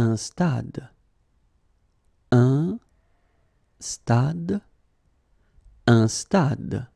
un stade. Un stade. Un stade.